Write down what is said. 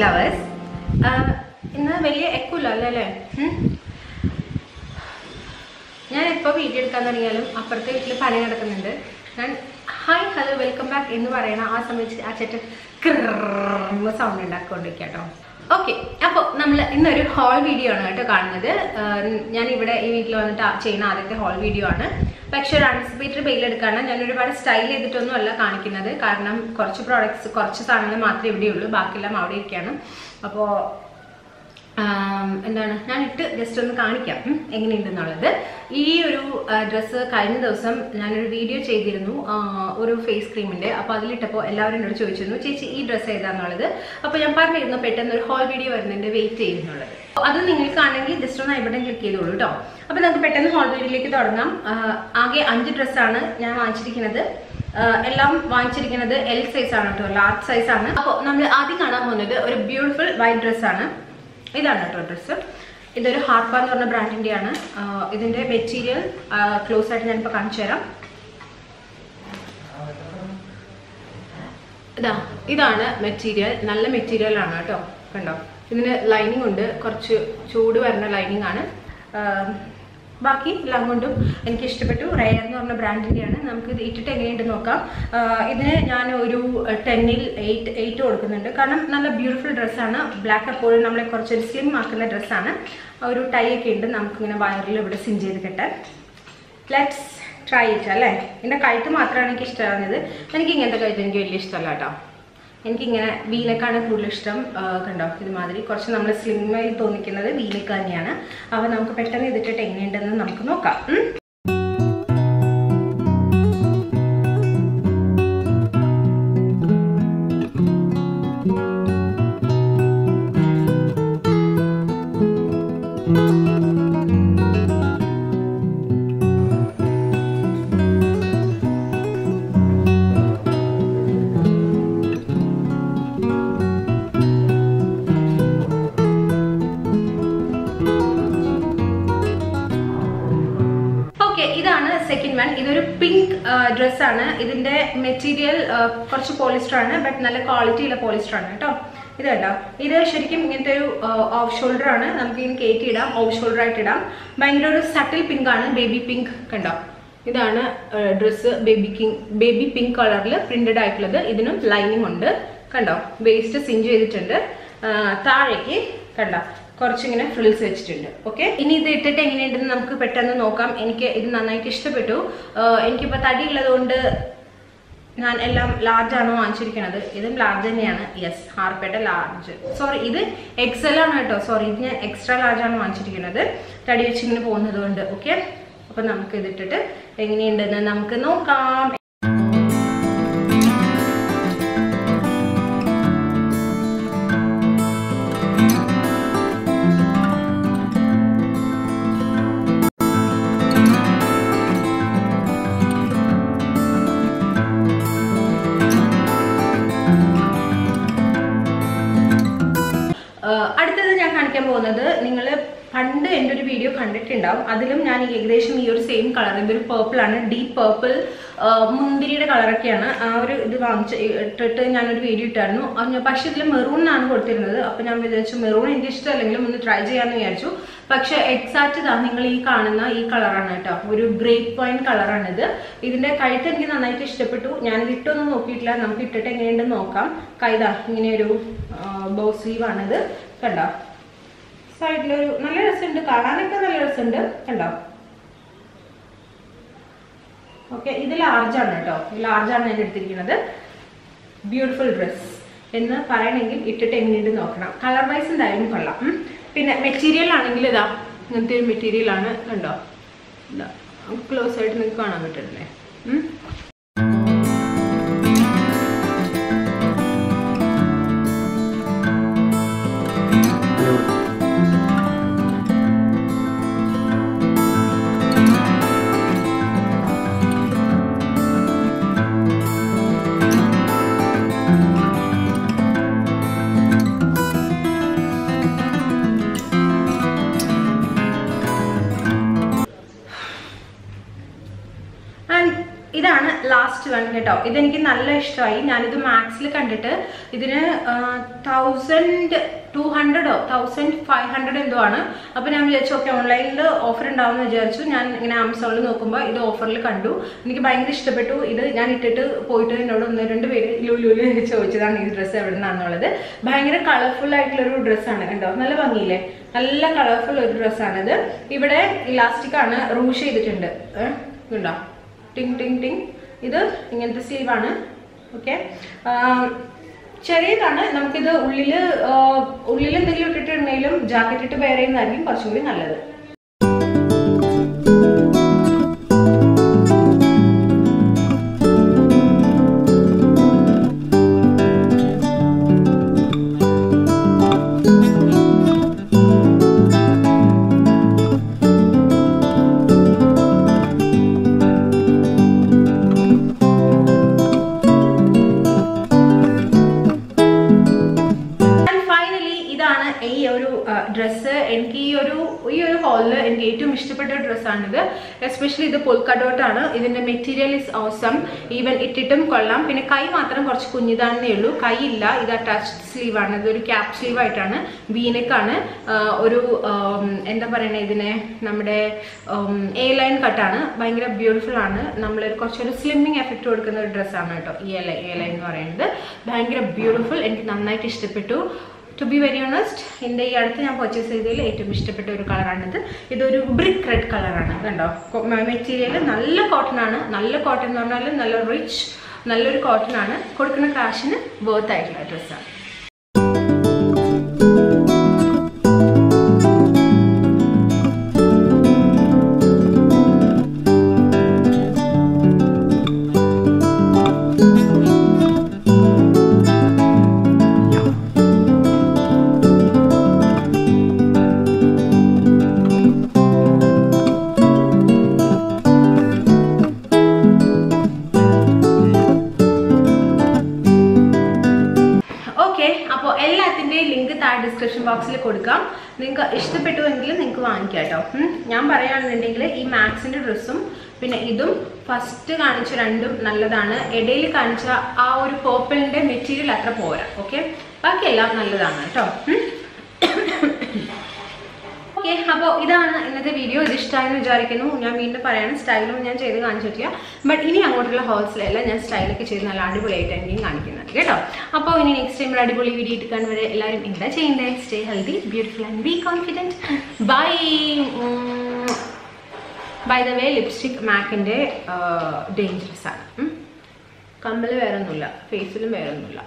flowers. इन्ना वेलिये एक्कु लाले ले. यार एक बार वीडियो करना नहीं आलम आप परते इतने पानी ना रखने दे. यार हाय हेलो वेलकम बैक इन बारे ना आज समय ची आज एक कर्म साउंड डाक करने क्या टाइम. ओके अब नमला इन्ना एक हॉल वीडियो आना इटा करने दे. यानी बड़ा ये वीडियो आना चेना आते हॉल वीडियो आना. പക്ഷേ ഒരു ആൻറ്റിസിപ്പേറ്ററി ബെയിലെടുക്കാനാണ് ഞാനൊരുപാട് സ്റ്റൈൽ ചെയ്തിട്ടൊന്നും അല്ല കാണിക്കുന്നത്. കാരണം കുറച്ച് പ്രോഡക്റ്റ്സ് കുറച്ച് സാധനങ്ങൾ മാത്രമേ ഇവിടെയുള്ളൂ, ബാക്കിയെല്ലാം അവിടെ ഇരിക്കുകയാണ്. അപ്പോൾ എന്താണ് ഞാനിട്ട് ജസ്റ്റ് ഒന്ന് കാണിക്കാം എങ്ങനെയുണ്ടെന്നുള്ളത്. ഈ ഒരു ഡ്രസ്സ് കഴിഞ്ഞ ദിവസം ഞാനൊരു വീഡിയോ ചെയ്തിരുന്നു ഒരു ഫേസ് ക്രീമിൻ്റെ. അപ്പോൾ അതിലിട്ടപ്പോൾ എല്ലാവരും എന്നോട് ചോദിച്ചിരുന്നു ചേച്ചി ഈ ഡ്രസ്സ് ഏതാണെന്നുള്ളത്. അപ്പോൾ ഞാൻ പറഞ്ഞിരുന്നു പെട്ടെന്ന് ഒരു ഹോൾ വീഡിയോ വരുന്നതിൻ്റെ വെയിറ്റ് ചെയ്യുന്നുള്ളത്. അത് നിങ്ങൾക്ക് കാണണമെങ്കിൽ ജസ്റ്റ് ഒന്ന് ഇവിടെ ക്ലിക്ക് ചെയ്തോളൂ കേട്ടോ. അപ്പോൾ നമുക്ക് പെട്ടെന്ന് ഹോൾ വീഡിയോയിലേക്ക് തുടങ്ങാം. ആകെ 5 ഡ്രസ്സാണ് ഞാൻ വാങ്ങിച്ചിരിക്കുന്നത്. എല്ലാം വാങ്ങിച്ചിരിക്കുന്നത് എൽ സൈസാണ് കേട്ടോ, ലാർജ് സൈസാണ്. അപ്പോൾ നമ്മൾ ആദ്യം കാണാൻ പോകുന്നത് ഒരു ബ്യൂട്ടിഫുൾ വൈറ്റ് ഡ്രസ്സാണ്. ഇതാണ് കേട്ടോ ഡ്രസ്സ്. ഇതൊരു ഹാർപ്പ എന്ന് പറഞ്ഞ ബ്രാൻഡിൻ്റെയാണ്. ഇതിൻ്റെ മെറ്റീരിയൽ ക്ലോസ് ആയിട്ട് ഞാനിപ്പോൾ കാണിച്ചു തരാം. ഇതാണ് മെറ്റീരിയൽ. നല്ല മെറ്റീരിയലാണ് കേട്ടോ, കണ്ടോ. ഇതിന് ലൈനിങ് ഉണ്ട്, കുറച്ച് ചൂട് വരുന്ന ലൈനിങ് ആണ്. ബാക്കി എല്ലാം കൊണ്ടും എനിക്ക് ഇഷ്ടപ്പെട്ടു. റയർ എന്ന് പറഞ്ഞ ബ്രാൻഡിൻ്റെയാണ്. നമുക്ക് ഇത് ഇട്ടിട്ട് എങ്ങനെയുണ്ടെന്ന് നോക്കാം. ഇതിന് ഞാൻ ഒരു 10/8 കൊടുക്കുന്നുണ്ട്. കാരണം നല്ല ബ്യൂട്ടിഫുൾ ഡ്രസ്സാണ്. ബ്ലാക്ക് എപ്പോഴും നമ്മളെ കുറച്ചൊരു സ്ലിം ആക്കുന്ന ഡ്രസ്സാണ്. ഒരു ടൈ ഒക്കെ ഉണ്ട്, നമുക്കിങ്ങനെ വയറിൽ ഇവിടെ സിഞ്ച് ചെയ്ത് കിട്ടാൻ. ലെറ്റ്സ് ട്രൈ ഇറ്റ് അല്ലേ. എൻ്റെ കഴുത്ത് മാത്രമാണ് എനിക്ക് ഇഷ്ടമാകുന്നത്. എനിക്ക് ഇങ്ങനത്തെ കഴുത്ത് എനിക്ക് വലിയ ഇഷ്ടമല്ല കേട്ടോ. എനിക്കിങ്ങനെ വീനക്കാണ് കൂടുതൽ ഇഷ്ടം. കണ്ടോ, ഇതുമാതിരി കുറച്ച് നമ്മൾ സ്ലിമ്മായി തോന്നിക്കുന്നത് വീനക്ക തന്നെയാണ്. അപ്പോൾ നമുക്ക് പെട്ടെന്ന് ഇതിട്ടിട്ട് എങ്ങനെയുണ്ടെന്ന് നമുക്ക് നോക്കാം. ഇതൊരു പിങ്ക് ഡ്രസ്സാണ്. ഇതിന്റെ മെറ്റീരിയൽ കുറച്ച് പോളിസ്റ്റർ ആണ്, ബട്ട് നല്ല ക്വാളിറ്റിയുള്ള പോളിസ്റ്റർ ആണ് കേട്ടോ. ഇത് കണ്ടോ, ഇത് ശരിക്കും ഇങ്ങനത്തെ ഒരു ഓഫ് ഷോൾഡർ ആണ്. നമുക്ക് ഇതിന് കയറ്റി ഇടാം, ഓഫ് ഷോൾഡർ ആയിട്ട് ഇടാം. ഭയങ്കര ഒരു സട്ടിൽ പിങ്ക് ആണ്, ബേബി പിങ്ക്. കണ്ടോ, ഇതാണ് ഡ്രസ്സ്. ബേബി പിങ്ക് കളറിൽ പ്രിന്റഡ് ആയിട്ടുള്ളത്. ഇതിനും ലൈനിങ് ഉണ്ട്. കണ്ടോ, വേസ്റ്റ് സിഞ്ച് ചെയ്തിട്ടുണ്ട്. താഴേക്ക് കണ്ടോ കുറച്ചിങ്ങനെ ഫ്രിൽസ് വെച്ചിട്ടുണ്ട്. ഓക്കെ, ഇനി ഇത് ഇട്ടിട്ട് എങ്ങനെയുണ്ടെന്ന് നമുക്ക് പെട്ടെന്ന് നോക്കാം. എനിക്ക് ഇത് നന്നായിട്ട് ഇഷ്ടപ്പെട്ടു. എനിക്കിപ്പോൾ തടി ഉള്ളതുകൊണ്ട് ഞാൻ എല്ലാം ലാർജാണോ വാങ്ങിച്ചിരിക്കുന്നത്. ഇതും ലാർജ് തന്നെയാണ്. യെസ്, ഹാർപ്പയുടെ ലാർജ്. സോറി, ഇത് എക്സൽ ആണ് കേട്ടോ. സോറി, ഇത് ഞാൻ എക്സ്ട്രാ ലാർജാണ് വാങ്ങിച്ചിരിക്കുന്നത്, തടി വെച്ചിങ്ങനെ പോകുന്നത് കൊണ്ട്. ഓക്കെ, അപ്പം നമുക്ക് ഇതിട്ടിട്ട് എങ്ങനെയുണ്ടെന്ന് നമുക്ക് നോക്കാം. അടുത്തത് ഞാൻ കാണിക്കാൻ പോകുന്നത്, നിങ്ങൾ പണ്ട് എൻ്റെ ഒരു വീഡിയോ കണ്ടിട്ടുണ്ടാവും. അതിലും ഞാൻ ഏകദേശം ഈ ഒരു സെയിം കളർ, ഇതൊരു പേർപ്പിളാണ്, ഡീപ്പ് പേർപ്പിൾ, മുന്തിരിയുടെ കളറൊക്കെയാണ്. ആ ഒരു ഇത് വാങ്ങിച്ചിട്ട് ഞാനൊരു വീഡിയോ ഇട്ടായിരുന്നു. പക്ഷേ ഇതിൽ മെറൂൺ ആണ് കൊടുത്തിരുന്നത്. അപ്പോൾ ഞാൻ വിചാരിച്ചു മെറൂൺ എനിക്ക് ഇഷ്ടമല്ലെങ്കിലും ഒന്ന് ട്രൈ ചെയ്യാമെന്ന് വിചാരിച്ചു. പക്ഷേ എക്സാക്റ്റ് ഇതാണ് നിങ്ങൾ ഈ കാണുന്ന ഈ കളറാണ് കേട്ടോ. ഒരു ഗ്രേപ്പ് വൈൻ കളറാണിത്. ഇതിൻ്റെ കഴുത്ത് എനിക്ക് നന്നായിട്ട് ഇഷ്ടപ്പെട്ടു. ഞാൻ ഇട്ടൊന്നും നോക്കിയിട്ടില്ല. നമുക്ക് ഇട്ടിട്ട് എങ്ങനെയുണ്ടെന്ന് നോക്കാം. കൈതാ ഇങ്ങനെയൊരു ബോ സ്ലീവാണിത്. കണ്ടോ, സൈഡിലൊരു നല്ല രസമുണ്ട്, കാണാനൊക്കെ നല്ല രസമുണ്ട്. കണ്ടോ, ഓക്കെ, ഇത് ലാർജാണ് കേട്ടോ. ലാർജാണ് ഞാൻ എടുത്തിരിക്കുന്നത്. ബ്യൂട്ടിഫുൾ ഡ്രസ് എന്ന് പറയണമെങ്കിൽ ഇട്ടിട്ട് എങ്ങനെയുണ്ട് നോക്കണം. കളർ വൈസ് എന്തായാലും കൊള്ളാം. പിന്നെ മെറ്റീരിയൽ ആണെങ്കിൽ ഇതാ ഇങ്ങനത്തെ ഒരു മെറ്റീരിയലാണ്. കണ്ടോ, ഇതാ ക്ലോസ് ആയിട്ട് നിങ്ങൾക്ക് കാണാൻ പറ്റുന്നില്ലേ. ഇതാണ് ലാസ്റ്റ് വൺ കേട്ടോ. ഇതെനിക്ക് നല്ല ഇഷ്ടമായി. ഞാനിത് മാക്സിൽ കണ്ടിട്ട് ഇതിന് 1200 or 1500 എന്തോ ആണ്. അപ്പോൾ ഞാൻ വിചാരിച്ചു ഓക്കെ ഓൺലൈനിൽ ഓഫർ ഉണ്ടാവുമെന്ന് വിചാരിച്ചു. ഞാൻ ഇങ്ങനെ ആമസോണിൽ നോക്കുമ്പോൾ ഇത് ഓഫറിൽ കണ്ടു. എനിക്ക് ഭയങ്കര ഇഷ്ടപ്പെട്ടു. ഇത് ഞാൻ ഇട്ടിട്ട് പോയിട്ട് എന്നോട് 1-2 പേര് ലുലുലു ചോദിച്ചതാണ് ഈ ഡ്രസ്സ് എവിടെ നിന്നാണെന്നുള്ളത്. ഭയങ്കര കളർഫുൾ ആയിട്ടുള്ളൊരു ഡ്രസ്സാണ് കേട്ടോ. നല്ല ഭംഗിയില്ലേ, നല്ല കളർഫുൾ ഒരു ഡ്രസ്സാണിത്. ഇവിടെ ഇലാസ്റ്റിക്കാണ് റൂഷ് ചെയ്തിട്ടുണ്ട് ഉണ്ടോ, ടിങ് ടിങ് ടിങ്. ഇത് ഇങ്ങനത്തെ സ്ലീവാണ്. ഓക്കെ ചെറിയതാണ്. നമുക്കിത് ഉള്ളിൽ എന്തെങ്കിലും ഇട്ടിട്ടുണ്ടെങ്കിലും ജാക്കറ്റ് ഇട്ട് വെയർ ചെയ്യുന്നതായിരിക്കും കുറച്ചും കൂടി നല്ലത്. ഡ്രസ്സ് എനിക്ക് ഈ ഒരു ഹോളിൽ എനിക്ക് ഏറ്റവും ഇഷ്ടപ്പെട്ട ഡ്രസ്സാണിത്. എസ്പെഷ്യലി ഇത് പോൾക്ക ഡോട്ട് ആണ്. ഇതിൻ്റെ മെറ്റീരിയൽ ഇസ് ഓസം. ഈവൻ ഇട്ടിട്ടും കൊള്ളാം. പിന്നെ കൈ മാത്രം കുറച്ച് കുഞ്ഞിതാണെന്നേ ഉള്ളൂ. കൈ ഇല്ല. ഇത് അറ്റാച്ച് സ്ലീവാണ്. ഇതൊരു ക്യാപ് സ്ലീവായിട്ടാണ്. വീനക്കാണ്. ഒരു എന്താ പറയുന്നത് ഇതിനെ, നമ്മുടെ എ ലൈൻ കട്ടാണ്. ഭയങ്കര ബ്യൂട്ടിഫുൾ ആണ്. നമ്മളൊരു കുറച്ചൊരു സ്ലിമ്മിങ് എഫക്റ്റ് കൊടുക്കുന്ന ഒരു ഡ്രസ്സാണ് കേട്ടോ ഈ എ ലൈൻ എന്ന് പറയുന്നത്. ഭയങ്കര ബ്യൂട്ടിഫുൾ. എനിക്ക് നന്നായിട്ട് ഇഷ്ടപ്പെട്ടു. ടു ബി വെരി ഓണസ്റ്റ്, എൻ്റെ ഈ അടുത്ത് ഞാൻ പർച്ചേസ് ചെയ്തതിൽ ഏറ്റവും ഇഷ്ടപ്പെട്ട ഒരു കളറാണിത്. ഇതൊരു ബ്രിക്ക് റെഡ് കളറാണ്. കണ്ടോ മെറ്റീരിയൽ നല്ല കോട്ടൺ ആണ്. നല്ല കോട്ടൺ എന്ന് പറഞ്ഞാൽ നല്ല റിച്ച് നല്ലൊരു കോട്ടൺ ആണ്. കൊടുക്കുന്ന കാശിന് വർത്ത് ആയിട്ടുള്ള ഡ്രസ്സാണ്. അപ്പോൾ എല്ലാത്തിൻ്റെയും ലിങ്ക് താഴെ ഡിസ്ക്രിപ്ഷൻ ബോക്സിൽ കൊടുക്കാം. നിങ്ങൾക്ക് ഇഷ്ടപ്പെട്ടു എങ്കിൽ നിങ്ങൾക്ക് വാങ്ങിക്കാം കേട്ടോ. ഞാൻ പറയുകയാണെന്നുണ്ടെങ്കിൽ ഈ മാക്സിൻ്റെ ഡ്രസ്സും പിന്നെ ഇതും ഫസ്റ്റ് കാണിച്ച രണ്ടും നല്ലതാണ്. ഇടയിൽ കാണിച്ച ആ ഒരു പേർപ്പിളിൻ്റെ മെറ്റീരിയൽ അത്ര പോരാ. ഓക്കെ ബാക്കിയെല്ലാം നല്ലതാണ് കേട്ടോ. ഓക്കെ അപ്പോൾ ഇതാണ് ഇന്നത്തെ വീഡിയോ. ഇത് ഇഷ്ടമായെന്ന് വിചാരിക്കുന്നു. ഞാൻ വീണ്ടും പറയാണ്, സ്റ്റൈലും ഞാൻ ചെയ്ത് കാണിച്ചിട്ടില്ല. ബട്ട് ഇനി അങ്ങോട്ടുള്ള ഹോൾസിലെല്ലാം ഞാൻ സ്റ്റൈലൊക്കെ ചെയ്ത് നല്ല അടിപൊളിയായിട്ട് എനിക്കും കാണിക്കുന്നുണ്ട് കേട്ടോ. അപ്പോൾ ഇനി നെക്സ്റ്റ് ടൈം ഒരു അടിപൊളി വീഡിയോ എടുക്കാൻ വരെ എല്ലാവരും എന്താ ചെയ്യേണ്ടത്? Stay healthy, beautiful and be confident. Bye. By the way, lipstick മാക്കിൻ്റെ ഡേഞ്ചറസ് ആണ്. കമ്പിൽ വേറൊന്നുമില്ല, ഫേസിലും വേറൊന്നുമില്ല.